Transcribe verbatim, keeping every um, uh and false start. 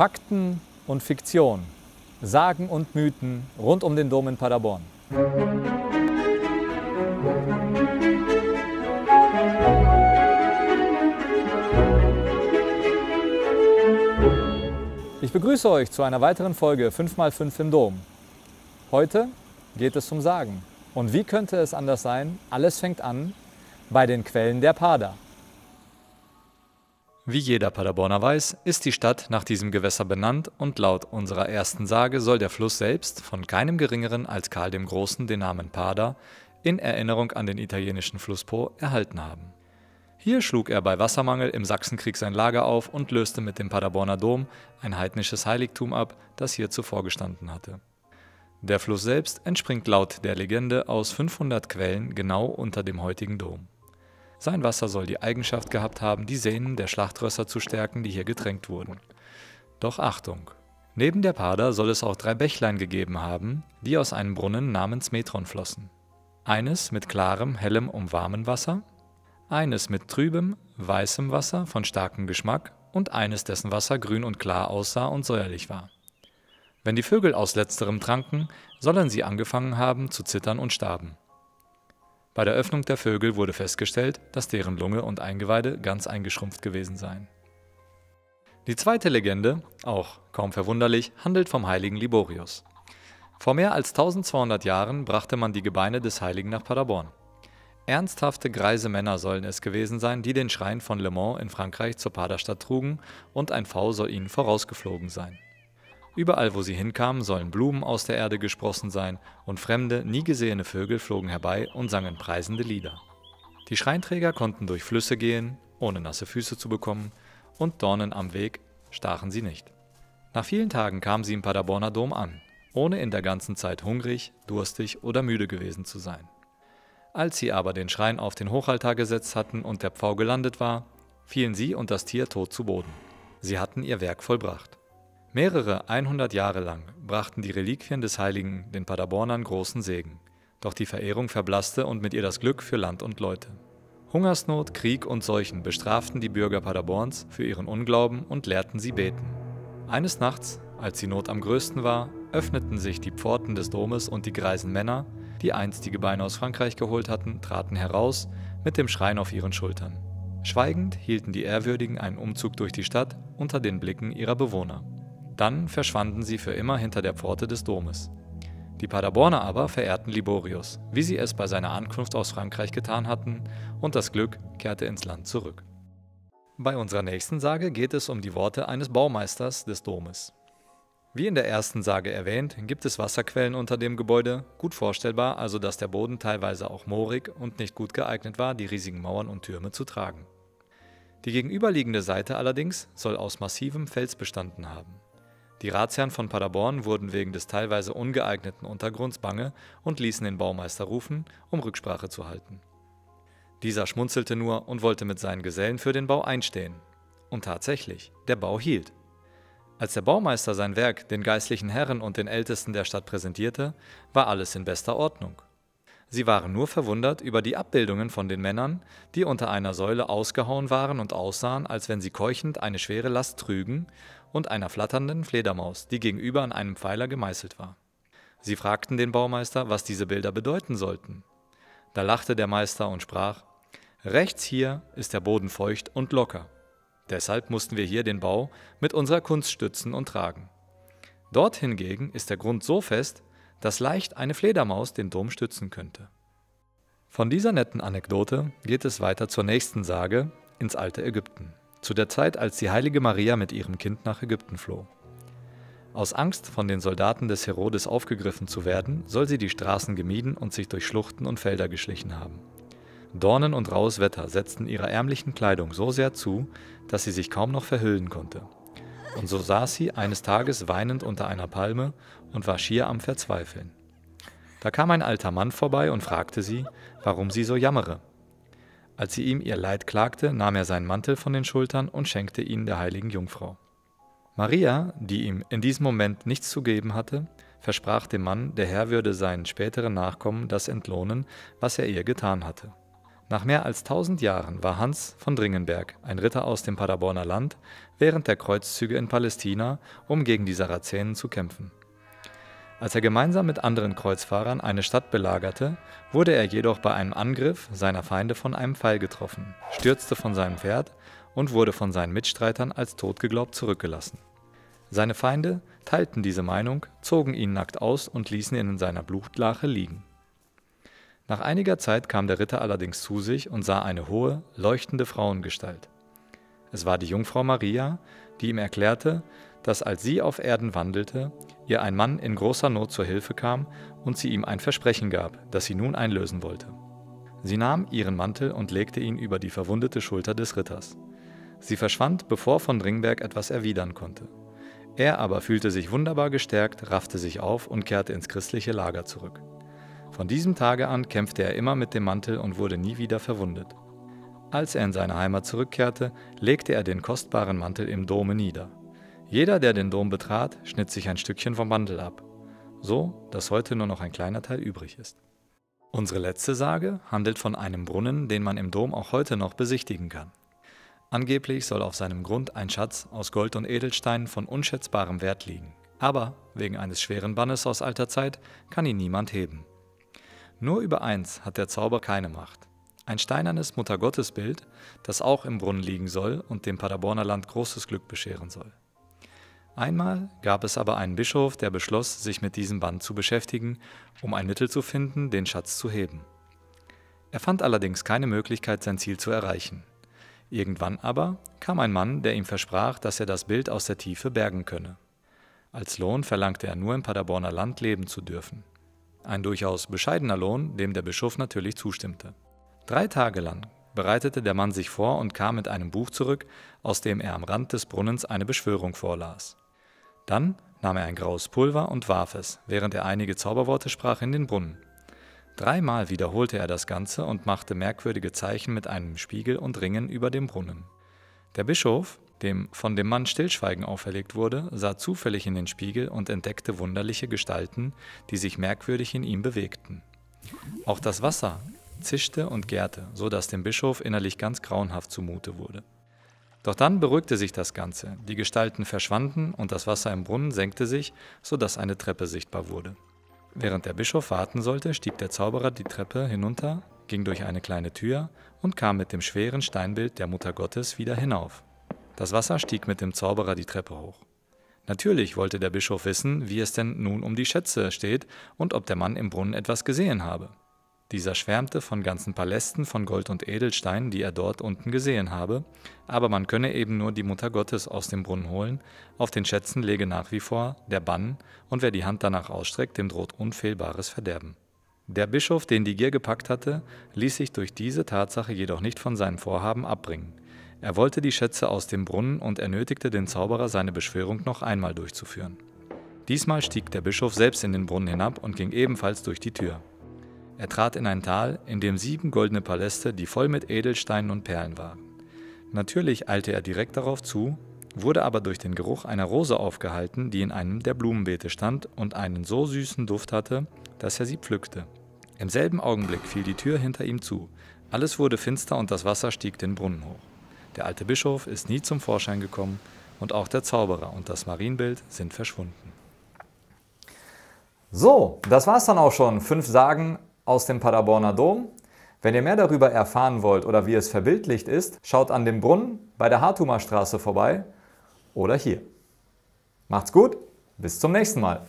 Fakten und Fiktion, Sagen und Mythen rund um den Dom in Paderborn. Ich begrüße euch zu einer weiteren Folge fünf mal fünf im Dom. Heute geht es um Sagen. Und wie könnte es anders sein? Alles fängt an bei den Quellen der Pader. Wie jeder Paderborner weiß, ist die Stadt nach diesem Gewässer benannt und laut unserer ersten Sage soll der Fluss selbst von keinem Geringeren als Karl dem Großen den Namen Pader in Erinnerung an den italienischen Fluss Po erhalten haben. Hier schlug er bei Wassermangel im Sachsenkrieg sein Lager auf und löste mit dem Paderborner Dom ein heidnisches Heiligtum ab, das hier zuvor gestanden hatte. Der Fluss selbst entspringt laut der Legende aus fünfhundert Quellen genau unter dem heutigen Dom. Sein Wasser soll die Eigenschaft gehabt haben, die Sehnen der Schlachtrösser zu stärken, die hier getränkt wurden. Doch Achtung! Neben der Pader soll es auch drei Bächlein gegeben haben, die aus einem Brunnen namens Metron flossen. Eines mit klarem, hellem und warmem Wasser, eines mit trübem, weißem Wasser von starkem Geschmack und eines, dessen Wasser grün und klar aussah und säuerlich war. Wenn die Vögel aus letzterem tranken, sollen sie angefangen haben zu zittern und starben. Bei der Öffnung der Vögel wurde festgestellt, dass deren Lunge und Eingeweide ganz eingeschrumpft gewesen seien. Die zweite Legende, auch kaum verwunderlich, handelt vom heiligen Liborius. Vor mehr als tausendzweihundert Jahren brachte man die Gebeine des Heiligen nach Paderborn. Ernsthafte, greise Männer sollen es gewesen sein, die den Schrein von Le Mans in Frankreich zur Paderstadt trugen, und ein Pfau soll ihnen vorausgeflogen sein. Überall, wo sie hinkamen, sollen Blumen aus der Erde gesprossen sein und fremde, nie gesehene Vögel flogen herbei und sangen preisende Lieder. Die Schreinträger konnten durch Flüsse gehen, ohne nasse Füße zu bekommen, und Dornen am Weg stachen sie nicht. Nach vielen Tagen kamen sie im Paderborner Dom an, ohne in der ganzen Zeit hungrig, durstig oder müde gewesen zu sein. Als sie aber den Schrein auf den Hochaltar gesetzt hatten und der Pfau gelandet war, fielen sie und das Tier tot zu Boden. Sie hatten ihr Werk vollbracht. Mehrere hundert Jahre lang brachten die Reliquien des Heiligen den Paderbornern großen Segen, doch die Verehrung verblasste und mit ihr das Glück für Land und Leute. Hungersnot, Krieg und Seuchen bestraften die Bürger Paderborns für ihren Unglauben und lehrten sie beten. Eines Nachts, als die Not am größten war, öffneten sich die Pforten des Domes und die greisen Männer, die einst die Gebeine aus Frankreich geholt hatten, traten heraus mit dem Schrein auf ihren Schultern. Schweigend hielten die Ehrwürdigen einen Umzug durch die Stadt unter den Blicken ihrer Bewohner. Dann verschwanden sie für immer hinter der Pforte des Domes. Die Paderborner aber verehrten Liborius, wie sie es bei seiner Ankunft aus Frankreich getan hatten, und das Glück kehrte ins Land zurück. Bei unserer nächsten Sage geht es um die Worte eines Baumeisters des Domes. Wie in der ersten Sage erwähnt, gibt es Wasserquellen unter dem Gebäude, gut vorstellbar also, dass der Boden teilweise auch moorig und nicht gut geeignet war, die riesigen Mauern und Türme zu tragen. Die gegenüberliegende Seite allerdings soll aus massivem Fels bestanden haben. Die Ratsherren von Paderborn wurden wegen des teilweise ungeeigneten Untergrunds bange und ließen den Baumeister rufen, um Rücksprache zu halten. Dieser schmunzelte nur und wollte mit seinen Gesellen für den Bau einstehen. Und tatsächlich, der Bau hielt. Als der Baumeister sein Werk den geistlichen Herren und den Ältesten der Stadt präsentierte, war alles in bester Ordnung. Sie waren nur verwundert über die Abbildungen von den Männern, die unter einer Säule ausgehauen waren und aussahen, als wenn sie keuchend eine schwere Last trügen, und einer flatternden Fledermaus, die gegenüber an einem Pfeiler gemeißelt war. Sie fragten den Baumeister, was diese Bilder bedeuten sollten. Da lachte der Meister und sprach: Rechts hier ist der Boden feucht und locker. Deshalb mussten wir hier den Bau mit unserer Kunst stützen und tragen. Dort hingegen ist der Grund so fest, dass leicht eine Fledermaus den Dom stützen könnte. Von dieser netten Anekdote geht es weiter zur nächsten Sage, ins alte Ägypten, zu der Zeit, als die heilige Maria mit ihrem Kind nach Ägypten floh. Aus Angst, von den Soldaten des Herodes aufgegriffen zu werden, soll sie die Straßen gemieden und sich durch Schluchten und Felder geschlichen haben. Dornen und raues Wetter setzten ihrer ärmlichen Kleidung so sehr zu, dass sie sich kaum noch verhüllen konnte. Und so saß sie eines Tages weinend unter einer Palme und war schier am Verzweifeln. Da kam ein alter Mann vorbei und fragte sie, warum sie so jammere. Als sie ihm ihr Leid klagte, nahm er seinen Mantel von den Schultern und schenkte ihn der heiligen Jungfrau. Maria, die ihm in diesem Moment nichts zu geben hatte, versprach dem Mann, der Herr würde seinen späteren Nachkommen das entlohnen, was er ihr getan hatte. Nach mehr als tausend Jahren war Hans von Dringenberg, ein Ritter aus dem Paderborner Land, während der Kreuzzüge in Palästina, um gegen die Sarazenen zu kämpfen. Als er gemeinsam mit anderen Kreuzfahrern eine Stadt belagerte, wurde er jedoch bei einem Angriff seiner Feinde von einem Pfeil getroffen, stürzte von seinem Pferd und wurde von seinen Mitstreitern als tot geglaubt zurückgelassen. Seine Feinde teilten diese Meinung, zogen ihn nackt aus und ließen ihn in seiner Blutlache liegen. Nach einiger Zeit kam der Ritter allerdings zu sich und sah eine hohe, leuchtende Frauengestalt. Es war die Jungfrau Maria, die ihm erklärte, dass als sie auf Erden wandelte, ihr ein Mann in großer Not zur Hilfe kam und sie ihm ein Versprechen gab, das sie nun einlösen wollte. Sie nahm ihren Mantel und legte ihn über die verwundete Schulter des Ritters. Sie verschwand, bevor von Ringberg etwas erwidern konnte. Er aber fühlte sich wunderbar gestärkt, raffte sich auf und kehrte ins christliche Lager zurück. Von diesem Tage an kämpfte er immer mit dem Mantel und wurde nie wieder verwundet. Als er in seine Heimat zurückkehrte, legte er den kostbaren Mantel im Dome nieder. Jeder, der den Dom betrat, schnitt sich ein Stückchen vom Mantel ab, so dass heute nur noch ein kleiner Teil übrig ist. Unsere letzte Sage handelt von einem Brunnen, den man im Dom auch heute noch besichtigen kann. Angeblich soll auf seinem Grund ein Schatz aus Gold und Edelsteinen von unschätzbarem Wert liegen, aber wegen eines schweren Bannes aus alter Zeit kann ihn niemand heben. Nur über eins hat der Zauber keine Macht. Ein steinernes Muttergottesbild, das auch im Brunnen liegen soll und dem Paderborner Land großes Glück bescheren soll. Einmal gab es aber einen Bischof, der beschloss, sich mit diesem Band zu beschäftigen, um ein Mittel zu finden, den Schatz zu heben. Er fand allerdings keine Möglichkeit, sein Ziel zu erreichen. Irgendwann aber kam ein Mann, der ihm versprach, dass er das Bild aus der Tiefe bergen könne. Als Lohn verlangte er nur, im Paderborner Land leben zu dürfen. Ein durchaus bescheidener Lohn, dem der Bischof natürlich zustimmte. Drei Tage lang bereitete der Mann sich vor und kam mit einem Buch zurück, aus dem er am Rand des Brunnens eine Beschwörung vorlas. Dann nahm er ein graues Pulver und warf es, während er einige Zauberworte sprach, in den Brunnen. Dreimal wiederholte er das Ganze und machte merkwürdige Zeichen mit einem Spiegel und Ringen über dem Brunnen. Der Bischof, dem von dem Mann Stillschweigen auferlegt wurde, sah zufällig in den Spiegel und entdeckte wunderliche Gestalten, die sich merkwürdig in ihm bewegten. Auch das Wasser zischte und gärte, so dass dem Bischof innerlich ganz grauenhaft zumute wurde. Doch dann beruhigte sich das Ganze, die Gestalten verschwanden und das Wasser im Brunnen senkte sich, sodass eine Treppe sichtbar wurde. Während der Bischof warten sollte, stieg der Zauberer die Treppe hinunter, ging durch eine kleine Tür und kam mit dem schweren Steinbild der Mutter Gottes wieder hinauf. Das Wasser stieg mit dem Zauberer die Treppe hoch. Natürlich wollte der Bischof wissen, wie es denn nun um die Schätze steht und ob der Mann im Brunnen etwas gesehen habe. Dieser schwärmte von ganzen Palästen von Gold und Edelsteinen, die er dort unten gesehen habe, aber man könne eben nur die Mutter Gottes aus dem Brunnen holen, auf den Schätzen lege nach wie vor der Bann, und wer die Hand danach ausstreckt, dem droht unfehlbares Verderben. Der Bischof, den die Gier gepackt hatte, ließ sich durch diese Tatsache jedoch nicht von seinem Vorhaben abbringen. Er wollte die Schätze aus dem Brunnen und ernötigte den Zauberer, seine Beschwörung noch einmal durchzuführen. Diesmal stieg der Bischof selbst in den Brunnen hinab und ging ebenfalls durch die Tür. Er trat in ein Tal, in dem sieben goldene Paläste, die voll mit Edelsteinen und Perlen waren. Natürlich eilte er direkt darauf zu, wurde aber durch den Geruch einer Rose aufgehalten, die in einem der Blumenbeete stand und einen so süßen Duft hatte, dass er sie pflückte. Im selben Augenblick fiel die Tür hinter ihm zu. Alles wurde finster und das Wasser stieg den Brunnen hoch. Der alte Bischof ist nie zum Vorschein gekommen und auch der Zauberer und das Marienbild sind verschwunden. So, das war's dann auch schon. Fünf Sagen aus dem Paderborner Dom. Wenn ihr mehr darüber erfahren wollt oder wie es verbildlicht ist, schaut an dem Brunnen bei der Hartumer Straße vorbei oder hier. Macht's gut, bis zum nächsten Mal.